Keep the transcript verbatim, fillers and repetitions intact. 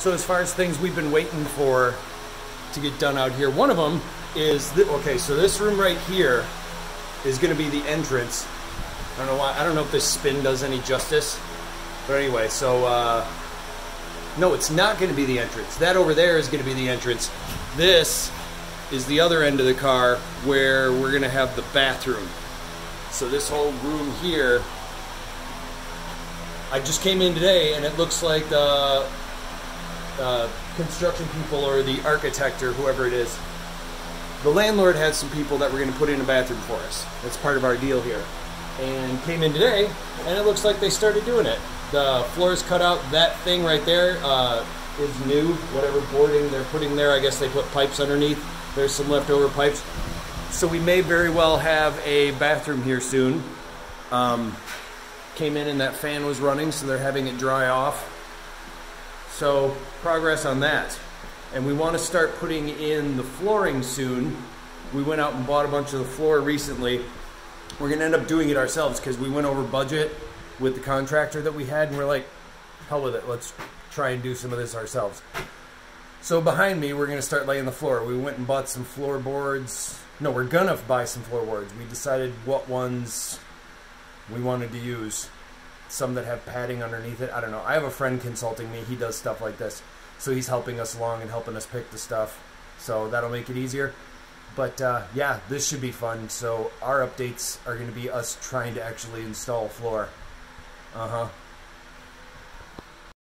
So as far as things we've been waiting for to get done out here, one of them is, the, okay, so this room right here is gonna be the entrance. I don't know why, I don't know if this spin does any justice, but anyway, so, uh, no, it's not gonna be the entrance. That over there is gonna be the entrance. This is the other end of the car where we're gonna have the bathroom. So this whole room here, I just came in today and it looks like the uh, construction people or the architect or whoever it is, the landlord had some people that were gonna put in a bathroom for us. That's part of our deal here. And came in today and it looks like they started doing it. The floor's cut out, that thing right there uh, is new, whatever boarding they're putting there. I guess they put pipes underneath. There's some leftover pipes. So we may very well have a bathroom here soon. Um, came in and that fan was running, so they're having it dry off. So progress on that. And we want to start putting in the flooring soon. We went out and bought a bunch of the floor recently. We're gonna end up doing it ourselves because we went over budget with the contractor that we had and we're like, hell with it, let's try and do some of this ourselves. So behind me, we're gonna start laying the floor. We went and bought some floorboards. No, we're gonna buy some floorboards. We decided what ones we wanted to use. Some that have padding underneath it. I don't know, I have a friend consulting me. He does stuff like this. So he's helping us along and helping us pick the stuff. So that'll make it easier. But uh, yeah, this should be fun. So our updates are gonna be us trying to actually install a floor. Uh-huh.